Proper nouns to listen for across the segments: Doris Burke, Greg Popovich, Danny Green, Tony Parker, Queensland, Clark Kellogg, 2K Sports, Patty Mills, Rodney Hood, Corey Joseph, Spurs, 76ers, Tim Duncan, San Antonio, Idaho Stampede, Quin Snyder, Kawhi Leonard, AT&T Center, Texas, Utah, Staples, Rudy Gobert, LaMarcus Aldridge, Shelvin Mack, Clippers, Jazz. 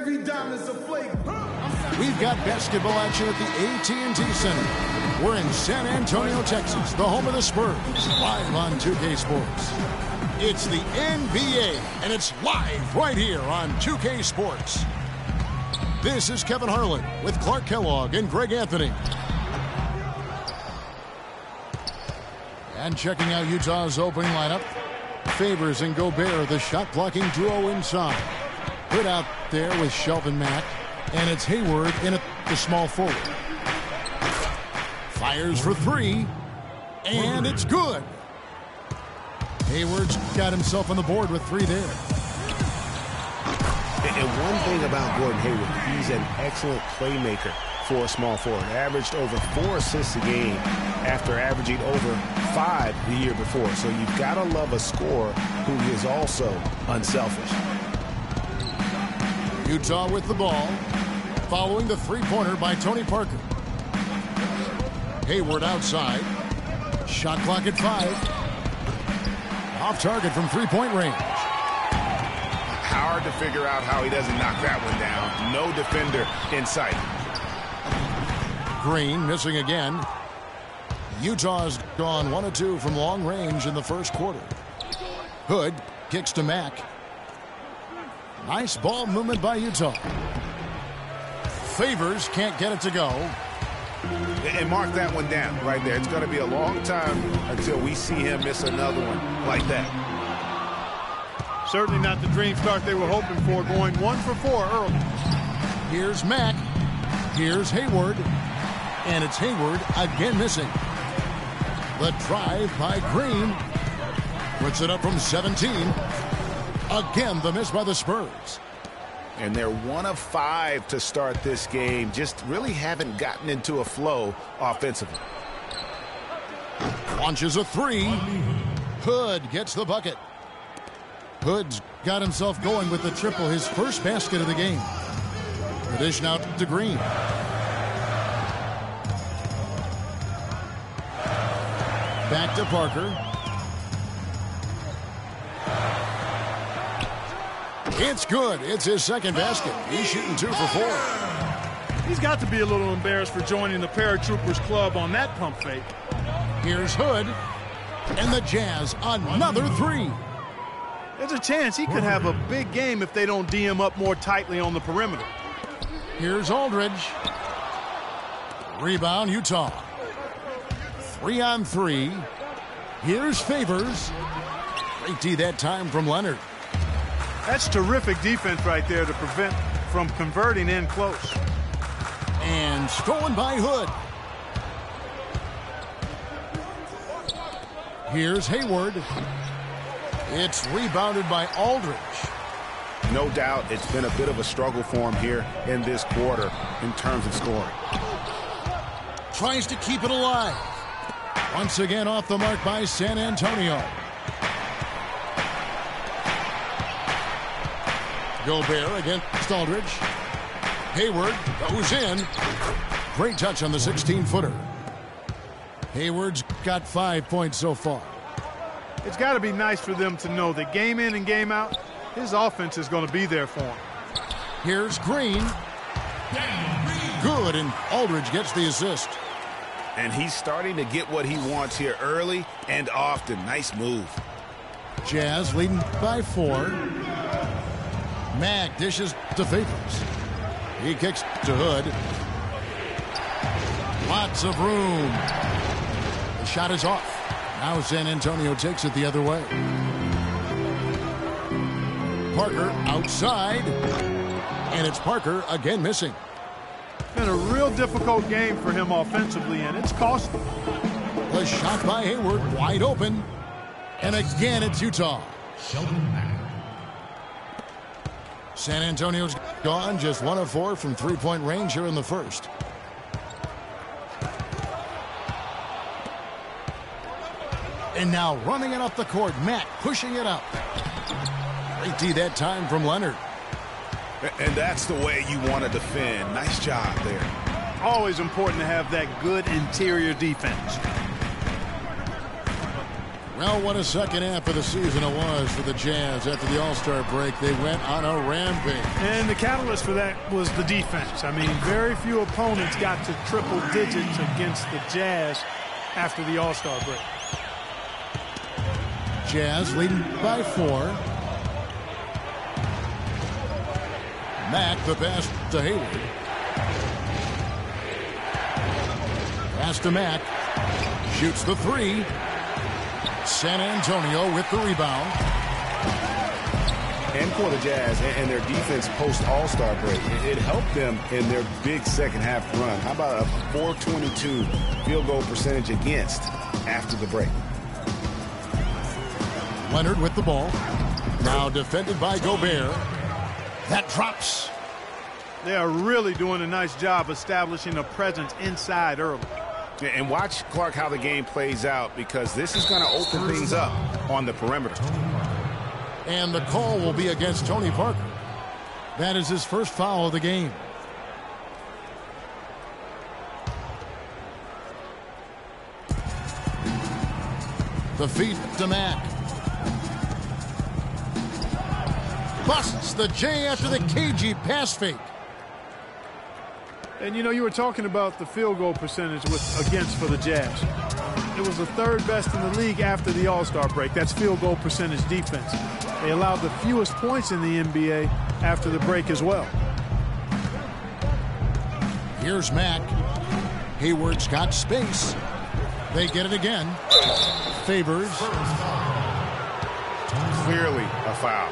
every dime is a flake. We've got basketball action at the AT&T Center. We're in San Antonio, Texas, the home of the Spurs, live on 2K Sports. It's the NBA, and it's live right here on 2K Sports. This is Kevin Harlan with Clark Kellogg and Greg Anthony. And checking out Utah's opening lineup, Favors and Gobert, the shot-blocking duo inside. Hood out there with Shelvin Mack, and it's Hayward in at the small forward. Fires for three, and it's good. Hayward's got himself on the board with three there. And one thing about Gordon Hayward, he's an excellent playmaker for a small forward. Averaged over 4 assists a game after averaging over 5 the year before. So you've got to love a scorer who is also unselfish. Utah with the ball, following the three-pointer by Tony Parker. Hayward outside. Shot clock at 5. Off target from three-point range. Hard to figure out how he doesn't knock that one down. No defender in sight. Green missing again. Utah's gone 1-2 from long range in the first quarter. Hood kicks to Mack. Nice ball movement by Utah. Favors can't get it to go. And mark that one down right there. It's going to be a long time until we see him miss another one like that. Certainly not the dream start they were hoping for, going 1 for 4 early. Here's Mack. Here's Hayward. And it's Hayward again missing. The drive by Green. Puts it up from 17. Again, the miss by the Spurs. And they're 1 of 5 to start this game. Just really haven't gotten into a flow offensively. Launches a three. Hood gets the bucket. Hood's got himself going with the triple, his first basket of the game. The dish now to Green. Back to Parker. It's good. It's his second basket. He's shooting 2 for 4. He's got to be a little embarrassed for joining the Paratroopers Club on that pump fake. Here's Hood. And the Jazz, another three. There's a chance he could have a big game if they don't D him up more tightly on the perimeter. Here's Aldridge. Rebound, Utah. 3 on 3. Here's Favors. Great D that time from Leonard. That's terrific defense right there to prevent from converting in close. And stolen by Hood. Here's Hayward. It's rebounded by Aldridge. No doubt it's been a bit of a struggle for him here in this quarter in terms of scoring. Tries to keep it alive. Once again off the mark by San Antonio. Gobert against Aldridge. Hayward goes in. Great touch on the 16-footer. Hayward's got 5 points so far. It's got to be nice for them to know that game in and game out, his offense is going to be there for him. Here's Green. Good, and Aldridge gets the assist. And he's starting to get what he wants here early and often. Nice move. Jazz leading by 4. Mack dishes to Favors. He kicks to Hood. Lots of room. The shot is off. Now San Antonio takes it the other way. Parker outside. And it's Parker again missing. Been a real difficult game for him offensively, and it's cost him. The shot by Hayward, wide open. And again, it's Utah. San Antonio's gone, just 1 of 4 from three-point range here in the first. And now running it up the court, Matt pushing it up. Great D that time from Leonard. And that's the way you want to defend. Nice job there. Always important to have that good interior defense. Well, what a second half of the season it was for the Jazz. After the All-Star break, they went on a rampage. And the catalyst for that was the defense. I mean, very few opponents got to triple digits against the Jazz after the All-Star break. Jazz leading by 4. Mack, the pass to Hayward. Pass to Mack. Shoots the 3. San Antonio with the rebound. And for the Jazz and their defense post-All-Star break, it helped them in their big second half run. How about a 422 field goal percentage against after the break? Leonard with the ball. Now defended by Gobert. That drops. They are really doing a nice job establishing a presence inside early. And watch, Clark, how the game plays out, because this is going to open things up on the perimeter. And the call will be against Tony Parker. That is his first foul of the game. The feet to Mack. Busts the J after the cagey pass fake. And, you know, you were talking about the field goal percentage against for the Jazz. It was the third best in the league after the All-Star break. That's field goal percentage defense. They allowed the fewest points in the NBA after the break as well. Here's Mack. Hayward's got space. They get it again. Favors. Clearly a foul.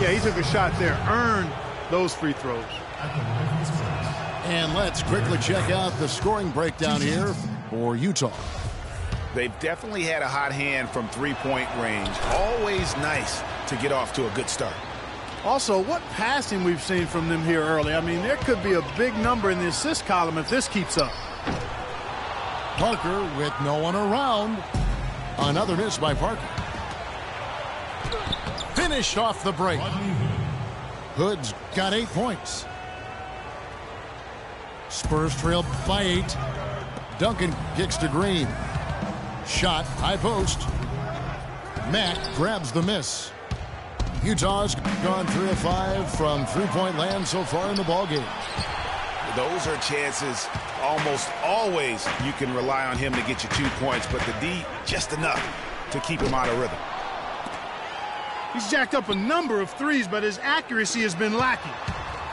Yeah, he took a shot there. Earned those free throws. And let's quickly check out the scoring breakdown here for Utah. They've definitely had a hot hand from three-point range. Always nice to get off to a good start. Also, what passing we've seen from them here early. I mean, there could be a big number in the assist column if this keeps up. Parker with no one around. Another miss by Parker. Finished off the break. Hood's got 8 points. Spurs trailed by 8. Duncan kicks to Green. Shot, high post. Mack grabs the miss. Utah's gone 3 of 5 from three-point land so far in the ballgame. Those are chances almost always you can rely on him to get you 2 points, but the D just enough to keep him out of rhythm. He's jacked up a number of threes, but his accuracy has been lacking.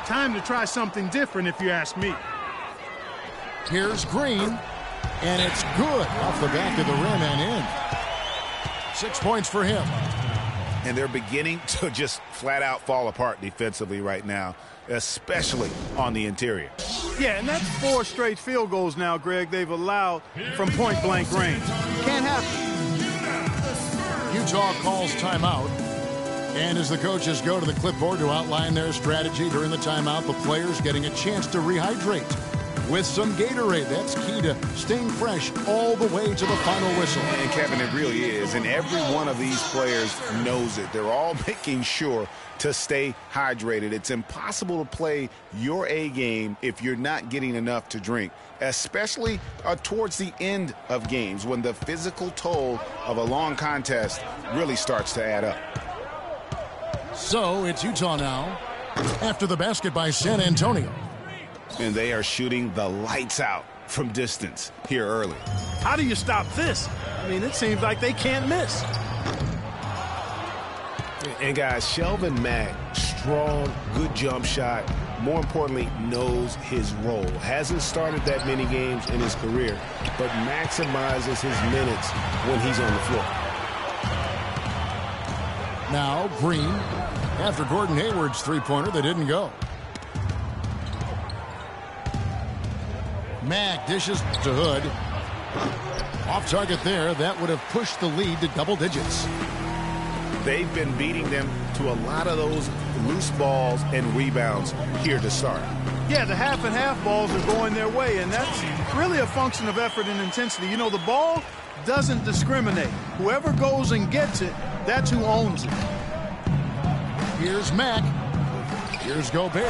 Time to try something different if you ask me. Here's Green, and it's good off the back of the rim and in. 6 points for him. And they're beginning to just flat-out fall apart defensively right now, especially on the interior. Yeah, and that's 4 straight field goals now, Greg, they've allowed from point-blank range. Can't happen. Utah calls timeout. And as the coaches go to the clipboard to outline their strategy during the timeout, the players getting a chance to rehydrate with some Gatorade. That's key to staying fresh all the way to the final whistle. And, Kevin, it really is. And every one of these players knows it. They're all making sure to stay hydrated. It's impossible to play your A game if you're not getting enough to drink, especially towards the end of games when the physical toll of a long contest really starts to add up. So it's Utah now after the basket by San Antonio. And they are shooting the lights out from distance here early. How do you stop this? I mean, it seems like they can't miss. And guys, Shelvin Mack, strong, good jump shot. More importantly, knows his role. Hasn't started that many games in his career, but maximizes his minutes when he's on the floor. Now Green. After Gordon Hayward's three-pointer, they didn't go. Mack dishes to Hood. Off target there. That would have pushed the lead to double digits. They've been beating them to a lot of those loose balls and rebounds here to start. Yeah, the half-and-half balls are going their way, and that's really a function of effort and intensity. You know, the ball doesn't discriminate. Whoever goes and gets it, that's who owns it. Here's Mack. Here's Gobert.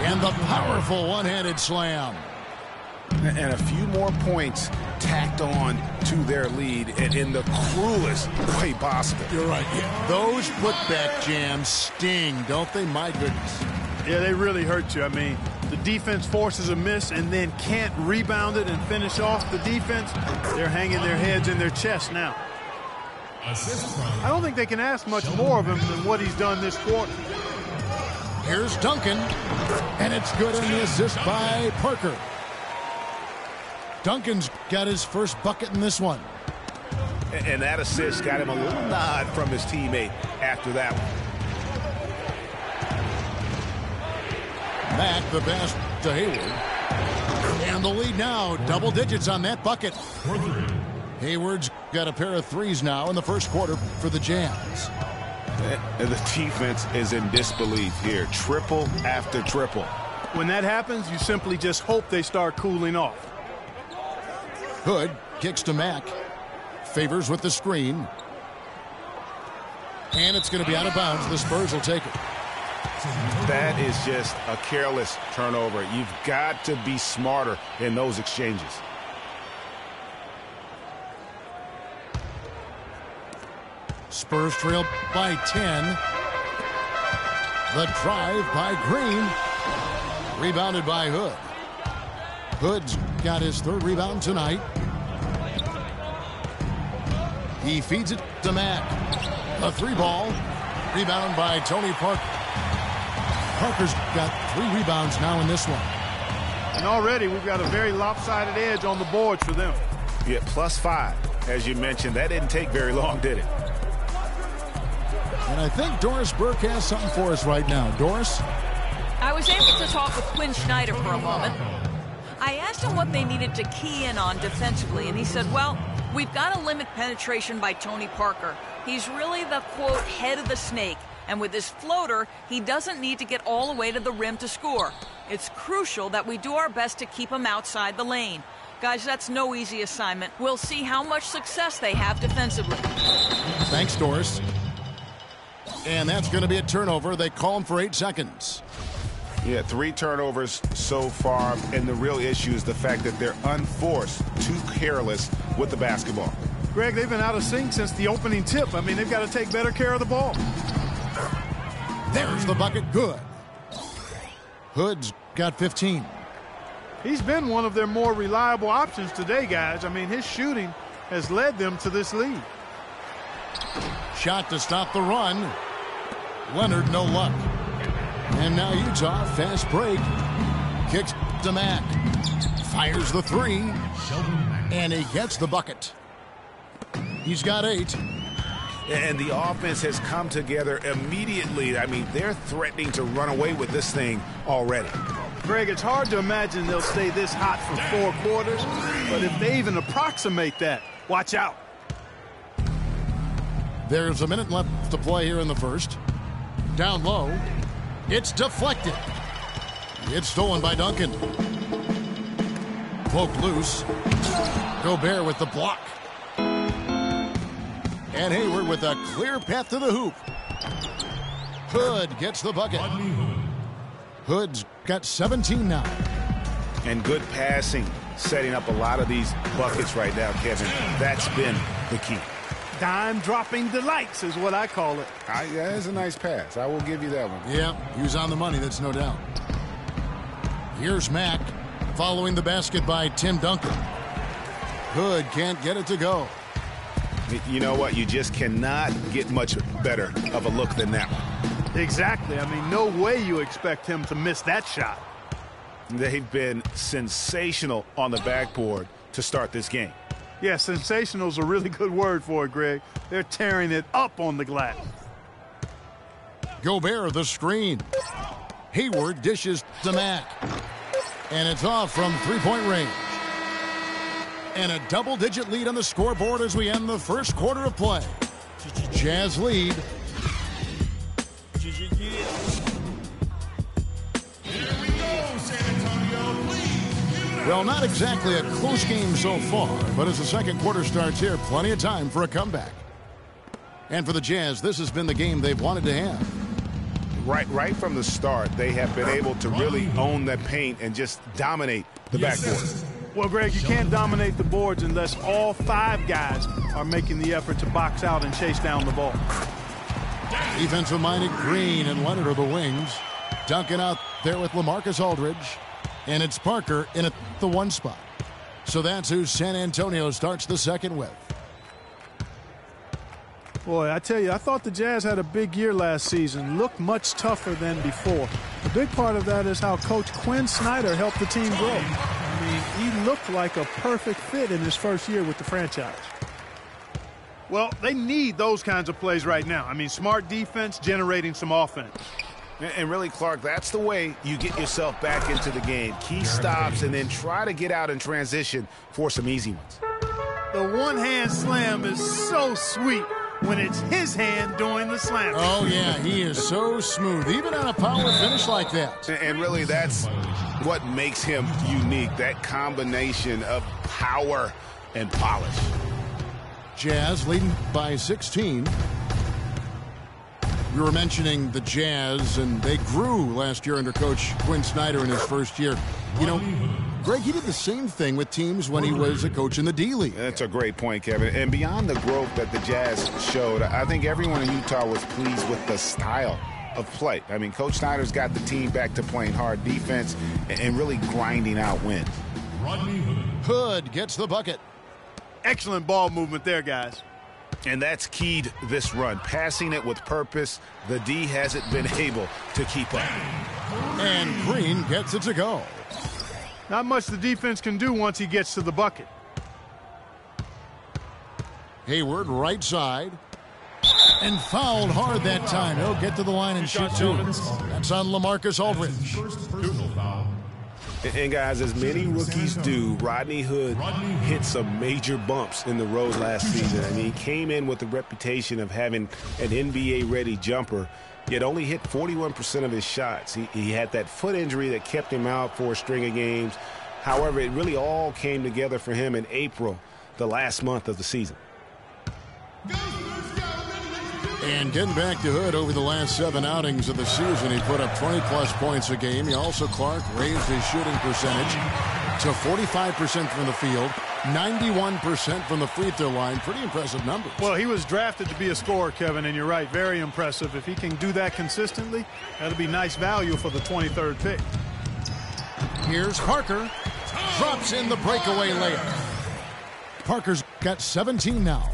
And the powerful one-handed slam. And a few more points tacked on to their lead and in the cruelest way possible. You're right. Yeah. Those putback jams sting, don't they? My goodness. Yeah, they really hurt you. I mean, the defense forces a miss and then can't rebound it and finish off the defense. They're hanging their heads in their chest now. I don't think they can ask much more of him than what he's done this quarter. Here's Duncan, and it's good on the assist by Parker. Duncan's got his first bucket in this one. And that assist got him a little nod from his teammate after that one. Back the best to Hayward. And the lead now, double digits on that bucket. Hayward's got a pair of threes now in the first quarter for the Jazz. And the defense is in disbelief here, triple after triple. When that happens, you simply just hope they start cooling off. Hood kicks to Mack. Favors with the screen. And it's going to be out of bounds. The Spurs will take it. That is just a careless turnover. You've got to be smarter in those exchanges. Spurs trail by 10. The drive by Green. Rebounded by Hood. Hood's got his third rebound tonight. He feeds it to Mack. A three ball. Rebound by Tony Parker. Parker's got three rebounds now in this one. And already we've got a very lopsided edge on the boards for them. Yeah, +5, as you mentioned. That didn't take very long, did it? And I think Doris Burke has something for us right now. Doris? I was able to talk with Quin Snyder for a moment. I asked him what they needed to key in on defensively, and he said, well, we've got to limit penetration by Tony Parker. He's really the, quote, head of the snake. And with this floater, he doesn't need to get all the way to the rim to score. It's crucial that we do our best to keep him outside the lane. Guys, that's no easy assignment. We'll see how much success they have defensively. Thanks, Doris. And that's going to be a turnover. They call him for 8 seconds. Yeah, 3 turnovers so far. And the real issue is the fact that they're unforced, too careless with the basketball. Greg, they've been out of sync since the opening tip. I mean, they've got to take better care of the ball. There's the bucket. Good. Hood's got 15. He's been one of their more reliable options today, guys. I mean, his shooting has led them to this lead. Shot to stop the run. Leonard, no luck. And now Utah, fast break. Kicks to Mack. Fires the three. And he gets the bucket. He's got 8. And the offense has come together immediately. I mean, they're threatening to run away with this thing already. Greg, it's hard to imagine they'll stay this hot for 4 quarters. But if they even approximate that, watch out. There's a minute left to play here in the first. Down low. It's deflected. It's stolen by Duncan. Poked loose. Gobert with the block. And Hayward with a clear path to the hoop. Hood gets the bucket. Hood's got 17 now. And good passing, setting up a lot of these buckets right now, Kevin. That's been the key. Dime-dropping delights is what I call it. That is a nice pass. I will give you that one. Yeah, he was on the money, that's no doubt. Here's Mack following the basket by Tim Duncan. Hood can't get it to go. You know what? You just cannot get much better of a look than that one. Exactly. I mean, no way you expect him to miss that shot. They've been sensational on the backboard to start this game. Yeah, sensational is a really good word for it, Greg. They're tearing it up on the glass. Gobert, the screen. Hayward dishes to Mack. And it's off from three-point range. And a double-digit lead on the scoreboard as we end the first quarter of play. Jazz lead. Here we go, San Antonio, please. Well, not exactly a close game so far, but as the second quarter starts here, plenty of time for a comeback. And for the Jazz, this has been the game they've wanted to have. Right from the start, they have been able to really own the paint and just dominate the backboard. Well, Greg, you can't dominate the boards unless all five guys are making the effort to box out and chase down the ball. Defensive-minded Green and Leonard are the wings. Duncan out there with LaMarcus Aldridge. And it's Parker in the one spot. So that's who San Antonio starts the second with. Boy, I tell you, I thought the Jazz had a big year last season. Looked much tougher than before. A big part of that is how Coach Quin Snyder helped the team grow. I mean, he looked like a perfect fit in his first year with the franchise. Well, they need those kinds of plays right now. I mean, smart defense generating some offense. And really, Clark, that's the way you get yourself back into the game. Key stops and then try to get out and transition for some easy ones. The one-hand slam is so sweet when it's his hand doing the slam. Oh, yeah, he is so smooth, even on a power finish like that. And really, that's what makes him unique, that combination of power and polish. Jazz leading by 16. We were mentioning the Jazz, and they grew last year under Coach Quin Snyder in his first year. You know, Greg, he did the same thing with teams when he was a coach in the D-League. That's a great point, Kevin. And beyond the growth that the Jazz showed, I think everyone in Utah was pleased with the style of play. I mean, Coach Snyder's got the team back to playing hard defense and really grinding out wins. Rodney Hood gets the bucket. Excellent ball movement there, guys. And that's keyed this run. Passing it with purpose, the D hasn't been able to keep up. And Green gets it to go. Not much the defense can do once he gets to the bucket. Hayward right side. And fouled hard that time. He'll get to the line and shoot two. That's on LaMarcus Aldridge. And guys, as many rookies do, Rodney Hood hit some major bumps in the road last season. I mean, he came in with the reputation of having an NBA-ready jumper, yet only hit 41% of his shots. He had that foot injury that kept him out for a string of games. However, it really all came together for him in April, the last month of the season. And getting back to Hood over the last 7 outings of the season, he put up 20-plus points a game. He also, Clark, raised his shooting percentage to 45% from the field, 91% from the free throw line. Pretty impressive numbers. Well, he was drafted to be a scorer, Kevin, and you're right, very impressive. If he can do that consistently, that'll be nice value for the 23rd pick. Here's Parker. Drops in the breakaway layup. Parker's got 17 now.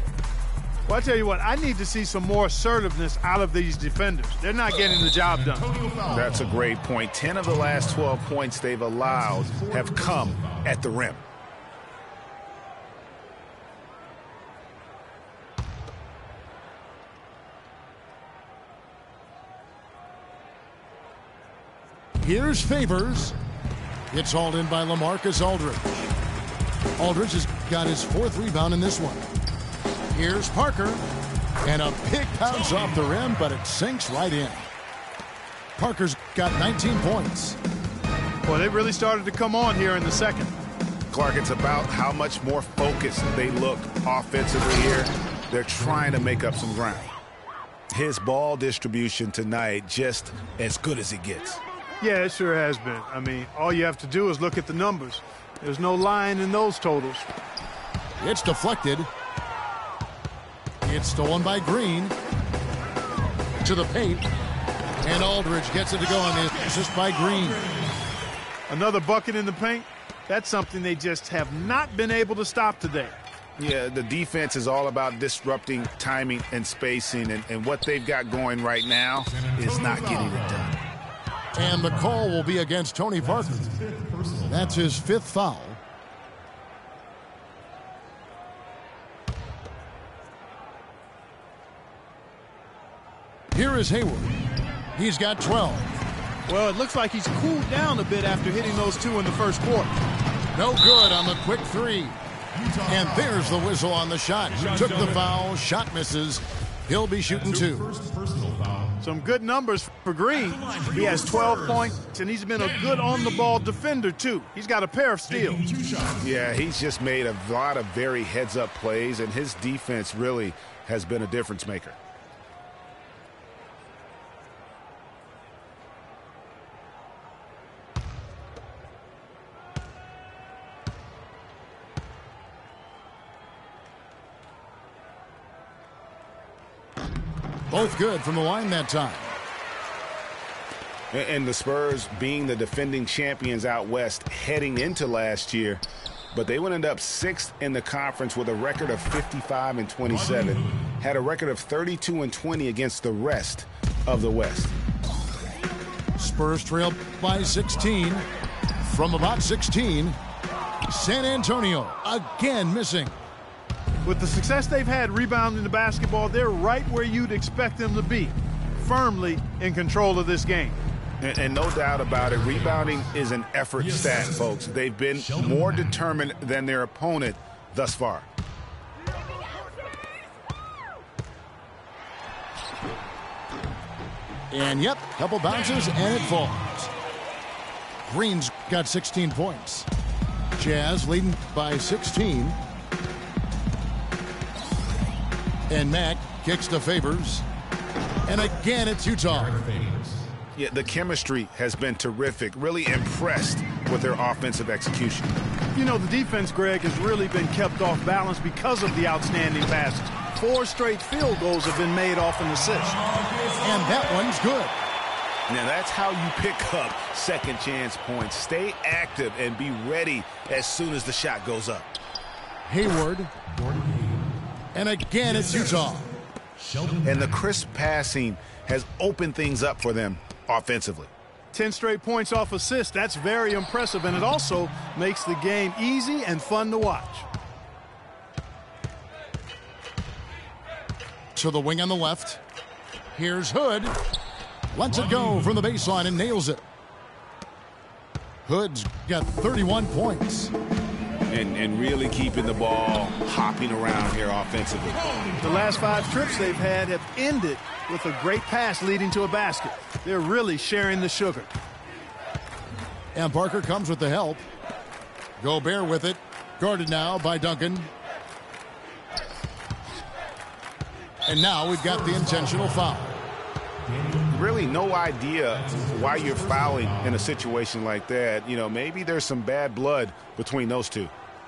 Well, I tell you what, I need to see some more assertiveness out of these defenders. They're not getting the job done. That's a great point. 10 of the last 12 points they've allowed have come at the rim. Here's Favors. It's hauled in by LaMarcus Aldridge. Aldridge has got his 4th rebound in this one. Here's Parker, and a pick bounce off the rim, but it sinks right in. Parker's got 19 points. Well, they really started to come on here in the second. Clark, it's about how much more focused they look offensively here. They're trying to make up some ground. His ball distribution tonight just as good as it gets. Yeah, it sure has been. I mean, all you have to do is look at the numbers. There's no lying in those totals. It's deflected. It's stolen by Green to the paint, and Aldridge gets it to go on the assist by Green. Another bucket in the paint. That's something they just have not been able to stop today. Yeah, the defense is all about disrupting timing and spacing, and what they've got going right now is not getting it done. And the call will be against Tony Parker. That's his 5th foul. Here is Hayward. He's got 12. Well, it looks like he's cooled down a bit after hitting those 2 in the first quarter. No good on the quick 3. And there's the whistle on the shot. He took the foul. Shot misses. He'll be shooting 2. Some good numbers for Green. He has 12 points, and he's been a good on-the-ball defender, too. He's got a pair of steals. Yeah, he's just made a lot of very heads-up plays, and his defense really has been a difference maker. Both good from the line that time. And the Spurs being the defending champions out west heading into last year, but they would end up 6th in the conference with a record of 55-27, had a record of 32-20 against the rest of the West. Spurs trailed by 16. From about 16, San Antonio again missing. With the success they've had rebounding the basketball, they're right where you'd expect them to be, firmly in control of this game. And no doubt about it, rebounding is an effort stat, folks. They've been more determined than their opponent thus far. And, yep, couple bounces, and it falls. Green's got 16 points. Jazz leading by 16. And Mack kicks to Favors. And again, it's Utah. Yeah, the chemistry has been terrific. Really impressed with their offensive execution. You know, the defense, Greg, has really been kept off balance because of the outstanding passes. 4 straight field goals have been made off an assist. And that one's good. Now, that's how you pick up second chance points. Stay active and be ready as soon as the shot goes up. Hayward. And again, it's Utah. And the crisp passing has opened things up for them offensively. 10 straight points off assist. That's very impressive, and it also makes the game easy and fun to watch. To the wing on the left. Here's Hood. Lets it go from the baseline and nails it. Hood's got 31 points. And really keeping the ball hopping around here offensively. The last 5 trips they've had have ended with a great pass leading to a basket. They're really sharing the sugar. And Parker comes with the help. Gobert with it. Guarded now by Duncan. And now we've got the intentional foul. Really no idea why you're fouling in a situation like that. You know, maybe there's some bad blood between those two.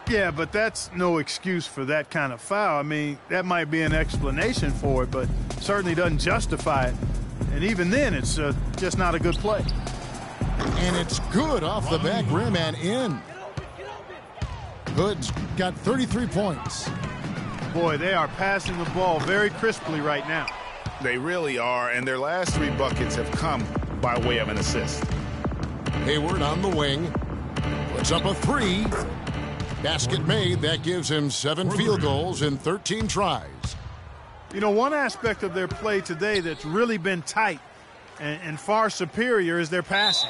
Yeah, but that's no excuse for that kind of foul. I mean, that might be an explanation for it, but certainly doesn't justify it. And even then, it's just not a good play. And it's good off the back rim and in. Hood's got 33 points. Boy, they are passing the ball very crisply right now. They really are, and their last 3 buckets have come by way of an assist. Hayward on the wing. Puts up a 3. Basket made. That gives him 7 field goals in 13 tries. You know, one aspect of their play today that's really been tight and far superior is their passing.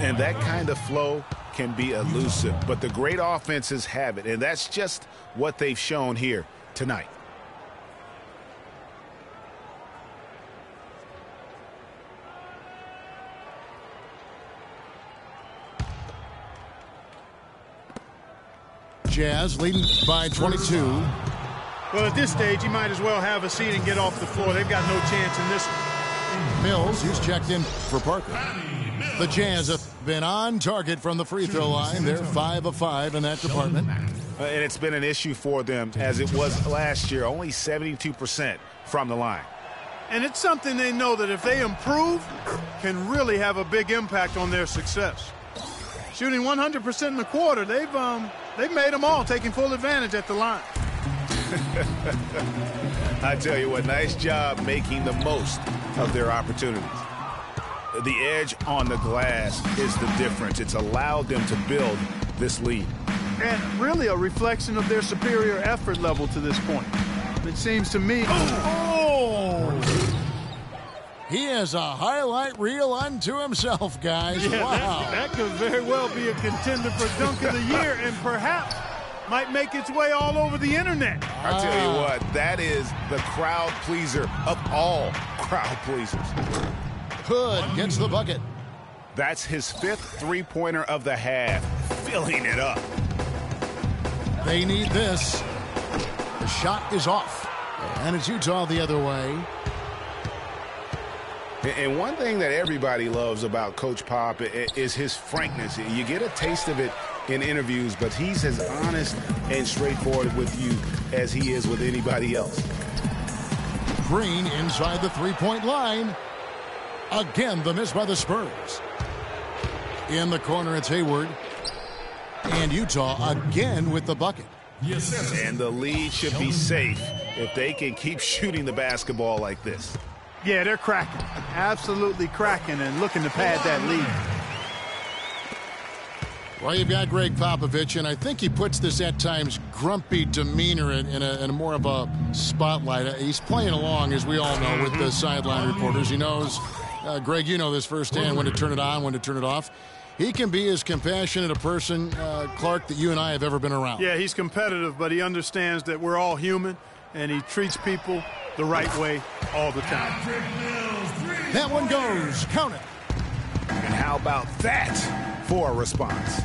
And that kind of flow can be elusive, but the great offenses have it, and that's just what they've shown here tonight. Jazz leading by 22. Well, at this stage, you might as well have a seat and get off the floor. They've got no chance in this one. Mills, who's checked in for Parker. The Jazz have been on target from the free throw line. They're 5 of 5 in that department. And it's been an issue for them, as it was last year, only 72% from the line. And it's something they know that if they improve, can really have a big impact on their success. Shooting 100% in the quarter, they've made them all, taking full advantage at the line. I tell you what, nice job making the most of their opportunities. The edge on the glass is the difference. It's allowed them to build this lead. And really a reflection of their superior effort level to this point. It seems to me... Oh! He is a highlight reel unto himself, guys. Yeah, wow. That could very well be a contender for Dunk of the Year and perhaps might make its way all over the internet. I tell you what, that is the crowd pleaser of all crowd pleasers. Hood gets the bucket. That's his 5th three-pointer of the half, filling it up. They need this. The shot is off, and it's Utah the other way. And one thing that everybody loves about Coach Pop is his frankness. You get a taste of it in interviews, but he's as honest and straightforward with you as he is with anybody else. Green inside the three-point line. Again, the miss by the Spurs. In the corner, it's Hayward. And Utah again with the bucket. Yes, and the lead should be safe if they can keep shooting the basketball like this. Yeah, they're cracking. Absolutely cracking and looking to pad that lead. Well, you've got Greg Popovich, and I think he puts this at times grumpy demeanor in more of a spotlight. He's playing along, as we all know, with the sideline reporters. He knows, Greg, you know this firsthand, when to turn it on, when to turn it off. He can be as compassionate a person, Clark, that you and I have ever been around. Yeah, he's competitive, but he understands that we're all human, and he treats people the right way all the time. That one goes. Count it. And how about that for a response?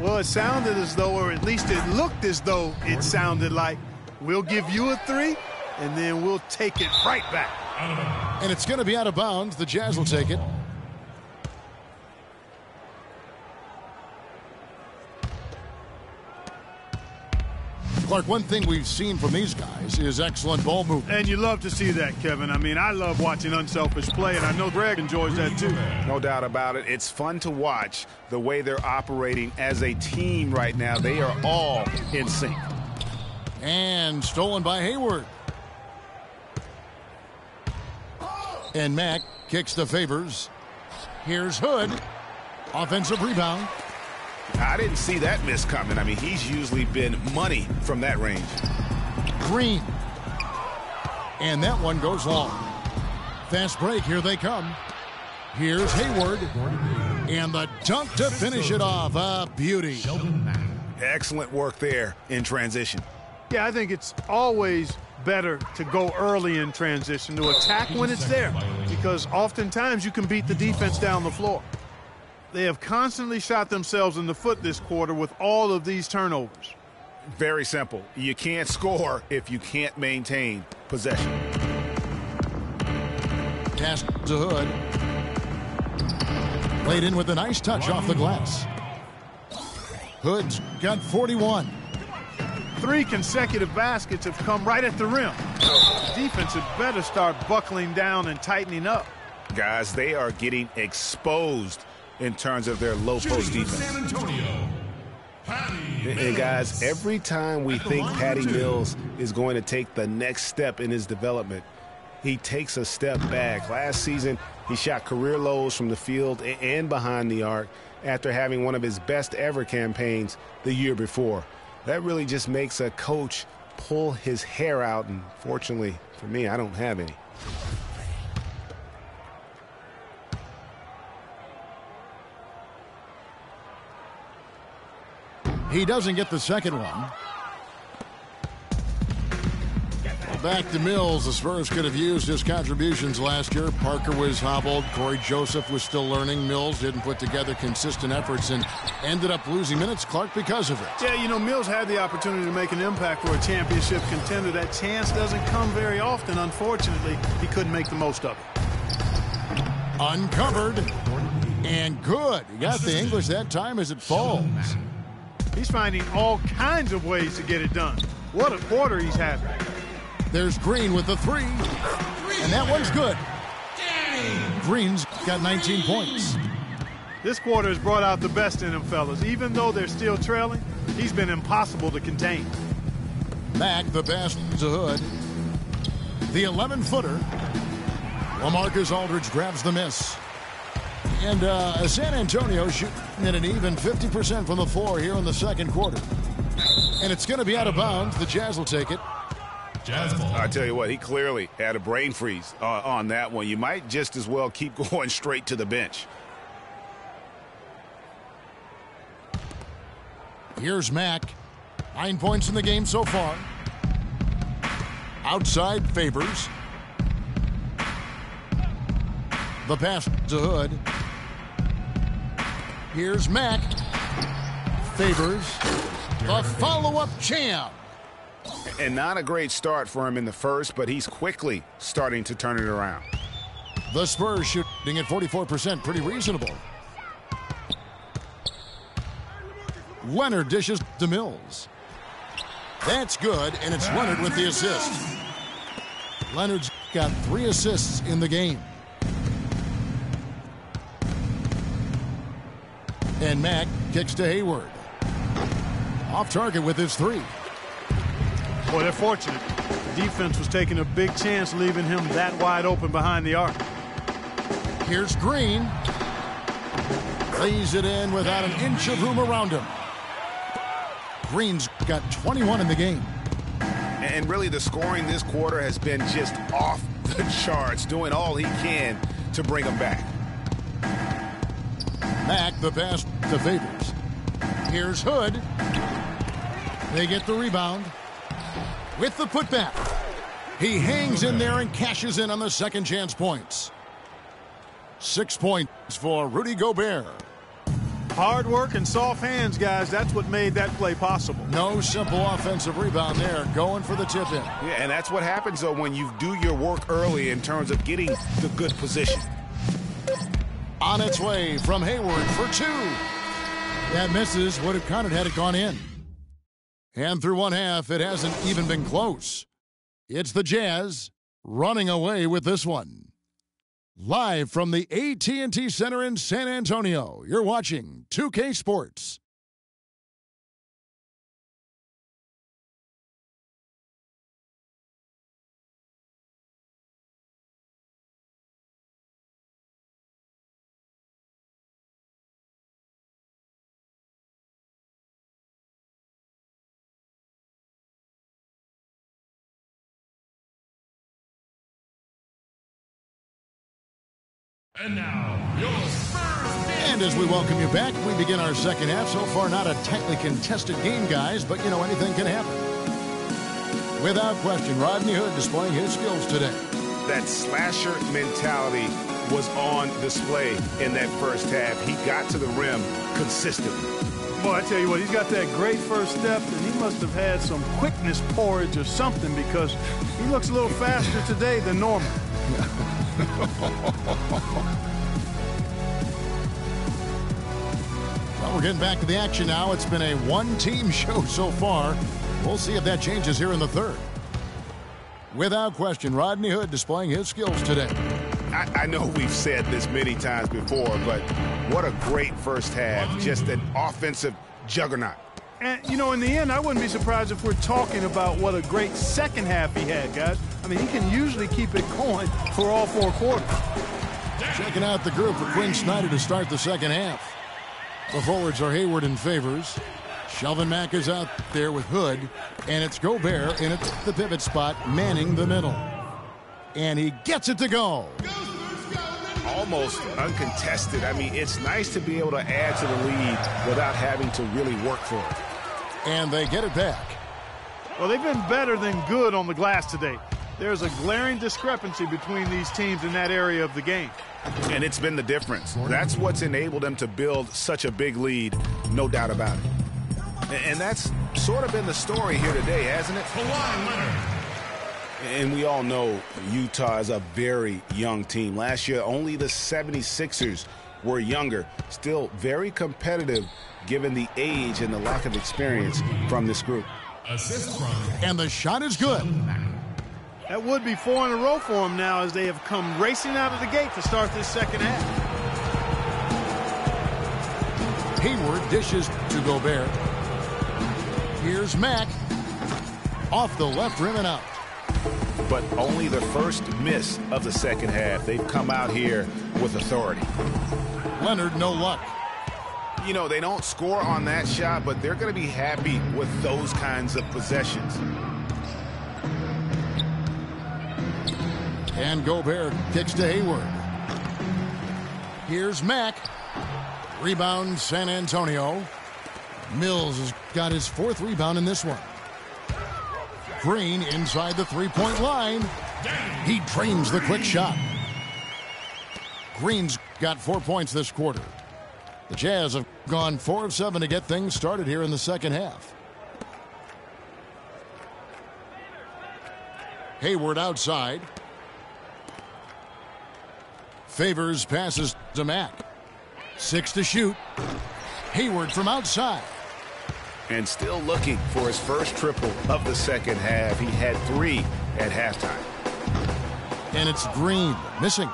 Well, it sounded as though, or at least it looked as though it sounded like, we'll give you a three, and then we'll take it right back. And it's going to be out of bounds. The Jazz will take it. Clark, one thing we've seen from these guys is excellent ball movement. And you love to see that, Kevin. I mean, I love watching unselfish play, and I know Greg enjoys that, too. No doubt about it. It's fun to watch the way they're operating as a team right now. They are all in sync. And stolen by Hayward. And Mack kicks to Favors. Here's Hood. Offensive rebound. I didn't see that miss coming. I mean, he's usually been money from that range. Green. And that one goes long. Fast break. Here they come. Here's Hayward. And the dunk to finish it off. A beauty. Excellent work there in transition. Yeah, I think it's always better to go early in transition, to attack when it's there, because oftentimes you can beat the defense down the floor. They have constantly shot themselves in the foot this quarter with all of these turnovers. Very simple. You can't score if you can't maintain possession. Pass to Hood. Played in with a nice touch off the glass. Hood's got 41. Three consecutive baskets have come right at the rim. Defense had better start buckling down and tightening up. Guys, they are getting exposed in terms of their low post defense. And guys, every time we think Patty Mills is going to take the next step in his development, he takes a step back. Last season, he shot career lows from the field and behind the arc after having one of his best ever campaigns the year before. That really just makes a coach pull his hair out, and fortunately for me, I don't have any. He doesn't get the second one. Back to Mills. The Spurs could have used his contributions last year. Parker was hobbled. Corey Joseph was still learning. Mills didn't put together consistent efforts and ended up losing minutes, Clark, because of it. Yeah, you know, Mills had the opportunity to make an impact for a championship contender. That chance doesn't come very often. Unfortunately, he couldn't make the most of it. Uncovered. And good. He got the English that time as it falls. He's finding all kinds of ways to get it done. What a quarter he's having. There's Green with the three. And that one's good. Green's got 19 points. This quarter has brought out the best in him, fellas. Even though they're still trailing, he's been impossible to contain. Mack, the best to Hood. The 11-footer. LaMarcus Aldridge grabs the miss. And San Antonio shooting at an even 50% from the floor here in the second quarter. And it's going to be out of bounds. The Jazz will take it. Jazz ball. I tell you what, he clearly had a brain freeze on that one. You might just as well keep going straight to the bench. Here's Mack. 9 points in the game so far. Outside Favors. The pass to Hood. Here's Mack. Favors. The follow-up jam. And not a great start for him in the first, but he's quickly starting to turn it around. The Spurs shooting at 44%. Pretty reasonable. Leonard dishes to Mills. That's good, and it's Leonard with the assist. Leonard's got 3 assists in the game. And Mack kicks to Hayward. Off target with his 3. Boy, they're fortunate. The defense was taking a big chance leaving him that wide open behind the arc. Here's Green. Lays it in without an inch of room around him. Green's got 21 in the game. And really the scoring this quarter has been just off the charts, doing all he can to bring him back. Mack the pass to Favors. Here's Hood. They get the rebound. With the putback. He hangs in there and cashes in on the second chance points. 6 points for Rudy Gobert. Hard work and soft hands, guys. That's what made that play possible. No simple offensive rebound there. Going for the tip-in. Yeah, and that's what happens, though, when you do your work early in terms of getting the good position. On its way from Hayward for 2. That misses. Would have counted had it gone in. And through 1 half, it hasn't even been close. It's the Jazz running away with this one. Live from the AT&T Center in San Antonio, you're watching 2K Sports. And now, your Spurs. And as we welcome you back, we begin our second half. So far, not a tightly contested game, guys, but, you know, anything can happen. Without question, Rodney Hood displaying his skills today. That slasher mentality was on display in that first half. He got to the rim consistently. Boy, I tell you what, he's got that great first step, and he must have had some quickness porridge or something, because he looks a little faster today than normal. Well, we're getting back to the action now. It's been a one-team show so far. We'll see if that changes here in the third. Without question, Rodney Hood displaying his skills today. I know we've said this many times before, but what a great first half. Just an offensive juggernaut. And, you know, in the end, I wouldn't be surprised if we're talking about what a great second half he had, guys. I mean, he can usually keep it going for all 4 quarters. Checking out the group for Quin Snyder to start the second half. The forwards are Hayward and Favors. Shelvin Mack is out there with Hood, and it's Gobert in the pivot spot, manning the middle. And he gets it to go. Almost uncontested. I mean, it's nice to be able to add to the lead without having to really work for it. And they get it back. Well, they've been better than good on the glass today. There's a glaring discrepancy between these teams in that area of the game. And it's been the difference. That's what's enabled them to build such a big lead, no doubt about it. And that's sort of been the story here today, hasn't it? Kawhi Leonard. And we all know Utah is a very young team. Last year, only the 76ers were younger. Still very competitive given the age and the lack of experience from this group. And the shot is good. That would be 4 in a row for him now, as they have come racing out of the gate to start this second half. Hayward dishes to Gobert. Here's Mack. Off the left rim and out. But only the first miss of the second half. They've come out here with authority. Leonard, no luck. You know, they don't score on that shot, but they're going to be happy with those kinds of possessions. And Gobert kicks to Hayward. Here's Mack. Rebound San Antonio. Mills has got his 4th rebound in this one. Green inside the three-point line. He drains the quick shot. Green's got 4 points this quarter. The Jazz have gone 4 of 7 to get things started here in the second half. Hayward outside. Favors passes to Mack. 6 to shoot. Hayward from outside. And still looking for his first triple of the second half. He had 3 at halftime. and it's Green missing.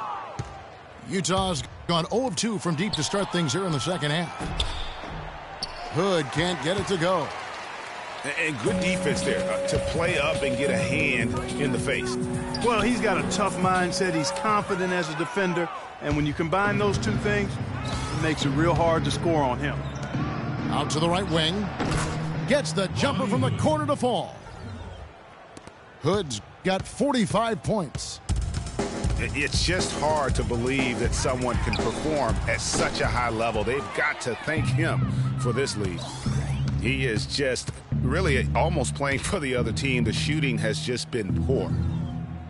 Utah's gone 0-2 from deep to start things here in the second half. Hood can't get it to go. And good defense there to play up and get a hand in the face. Well, he's got a tough mindset. He's confident as a defender. And when you combine those two things, it makes it real hard to score on him. Out to the right wing. Gets the jumper from the corner to fall. Hood's got 45 points. It's just hard to believe that someone can perform at such a high level. They've got to thank him for this lead. He is just really almost playing for the other team. The shooting has just been poor.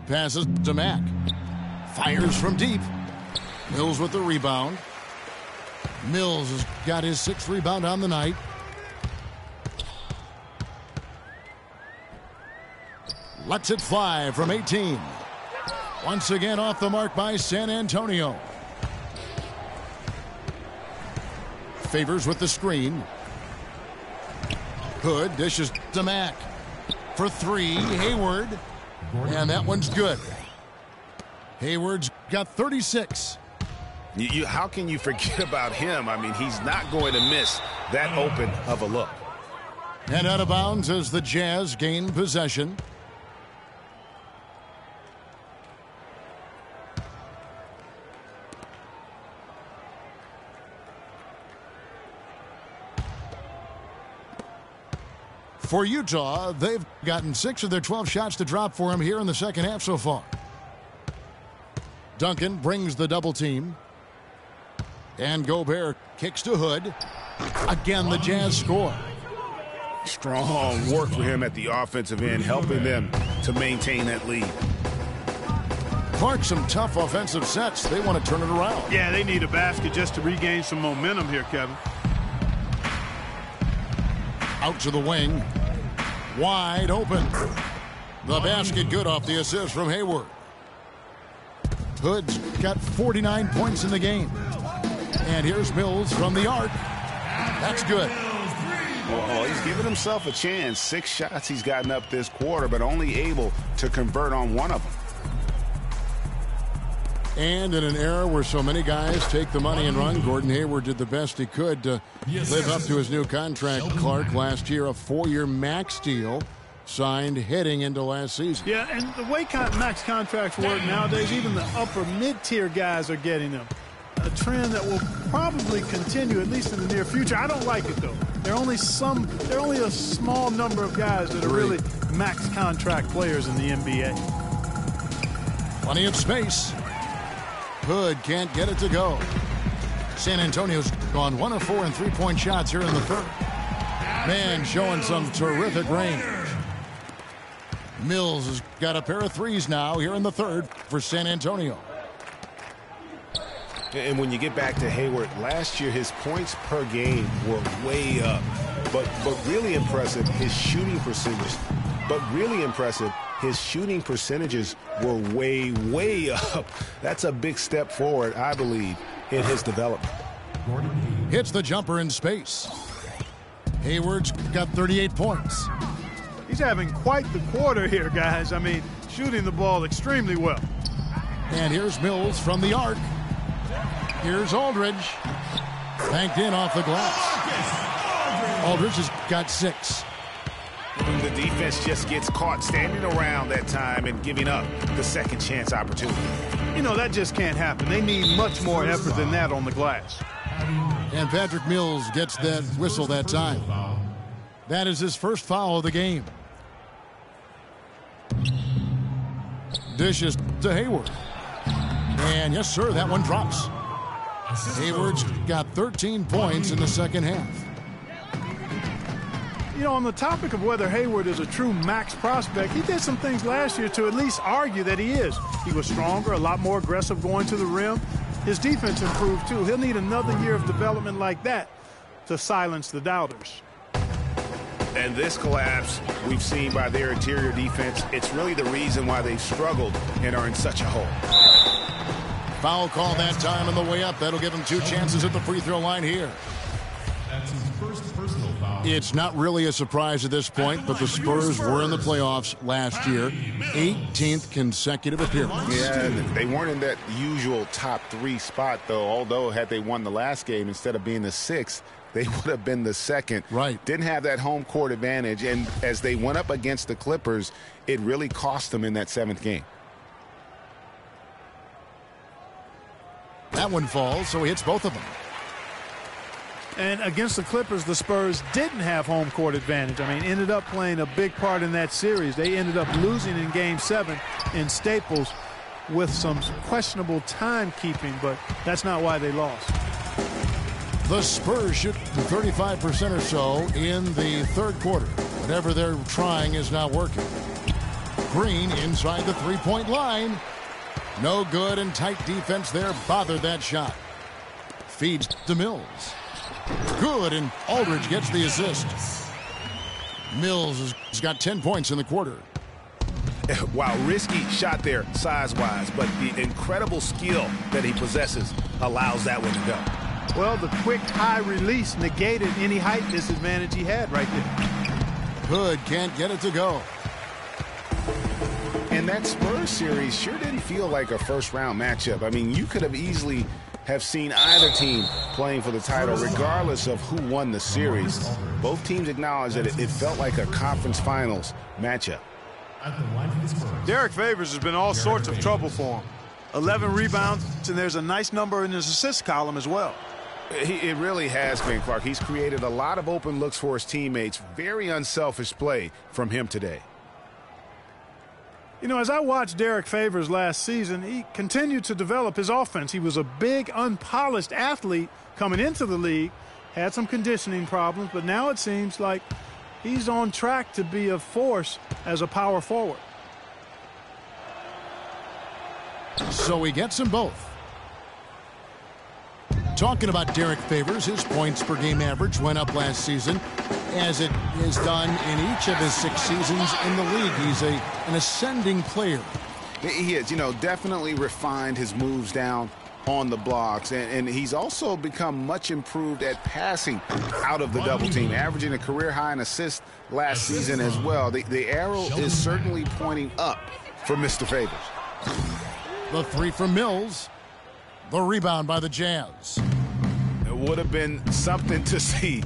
Passes to Mack. Fires from deep. Mills with the rebound. Mills has got his 6th rebound on the night. Lets it fly from 18. Once again off the mark by San Antonio. Favors with the screen. Hood dishes to Mack. For 3, Hayward. And that one's good. Hayward's got 36. How can you forget about him? I mean, he's not going to miss that open of a look. And out of bounds as the Jazz gain possession. For Utah, they've gotten 6 of their 12 shots to drop for him here in the second half so far. Duncan brings the double team. And Gobert kicks to Hood. Again, the Jazz score. Strong work for him at the offensive end, helping them to maintain that lead. Clark, some tough offensive sets. They want to turn it around. Yeah, they need a basket just to regain some momentum here, Kevin. Out to the wing. Wide open. The basket good off the assist from Hayward. Hood's got 49 points in the game. And here's Mills from the arc. That's good. Well, he's given himself a chance. 6 shots he's gotten up this quarter, but only able to convert on one of them. And in an era where so many guys take the money and run, Gordon Hayward did the best he could to live up to his new contract. Clark, last year, a 4-year max deal signed heading into last season. Yeah, and the way max contracts work nowadays, even the upper mid-tier guys are getting them. A trend that will probably continue, at least in the near future. I don't like it, though. There are only a small number of guys that are really max contract players in the NBA. Plenty of space. Hood can't get it to go. San Antonio's gone 1 of 4 in three-point shots here in the third. Man showing some terrific range. Mills has got a pair of 3s now here in the third for San Antonio. And when you get back to Hayward, last year his points per game were way up. But really impressive, his shooting percentages. His shooting percentages were way, way up. That's a big step forward, I believe, in his development. Hits the jumper in space. Hayward's got 38 points. He's having quite the quarter here, guys. I mean, shooting the ball extremely well. And here's Mills from the arc. Here's Aldridge. Banked in off the glass. Aldridge has got 6. The defense just gets caught standing around that time and giving up the second chance opportunity. You know, that just can't happen. They need much more effort than that on the glass. And Patrick Mills gets that whistle that time. That is his first foul of the game. Dishes to Hayward. And yes, sir, that one drops. Hayward's got 13 points in the second half. You know, on the topic of whether Hayward is a true max prospect, he did some things last year to at least argue that he is. He was stronger, a lot more aggressive going to the rim. His defense improved, too. He'll need another year of development like that to silence the doubters. And this collapse we've seen by their interior defense, it's really the reason why they've struggled and are in such a hole. Foul call that time on the way up. That'll give him 2 chances at the free throw line here. That's his first personal foul. It's not really a surprise at this point, but the Spurs were in the playoffs last year. 18th consecutive appearance. Yeah, they weren't in that usual top three spot, though, although had they won the last game instead of being the sixth, they would have been the second. Right. Didn't have that home court advantage, and as they went up against the Clippers, it really cost them in that seventh game. That one falls, so he hits both of them. And against the Clippers, the Spurs didn't have home court advantage. I mean, ended up playing a big part in that series. They ended up losing in Game 7 in Staples with some questionable timekeeping, but that's not why they lost. The Spurs shoot 35% or so in the third quarter. Whatever they're trying is not working. Green inside the three-point line. No good, and tight defense there bothered that shot. Feeds to Mills. Good, and Aldridge gets the assist. Mills has got 10 points in the quarter. Wow, risky shot there size-wise, but the incredible skill that he possesses allows that one to go. Well, the quick high release negated any height disadvantage he had right there. Hood can't get it to go. And that Spurs series sure didn't feel like a first-round matchup. I mean, you could have easily have seen either team playing for the title, regardless of who won the series. Both teams acknowledged that it felt like a conference finals matchup. Derek Favors has been all sorts of trouble for him. 11 rebounds, and there's a nice number in his assist column as well. It really has been, Clark. He's created a lot of open looks for his teammates. Very unselfish play from him today. You know, as I watched Derek Favors last season, he continued to develop his offense. He was a big, unpolished athlete coming into the league, had some conditioning problems, but now it seems like he's on track to be a force as a power forward. So he gets them both. Talking about Derek Favors, his points per game average went up last season, as it has done in each of his 6 seasons in the league. He's an ascending player. He is, you know, definitely refined his moves down on the blocks, and he's also become much improved at passing out of the double team, averaging a career high in assists last season as well. The arrow is certainly pointing up for Mr. Favors. The three from Mills. The rebound by the Jazz. It would have been something to see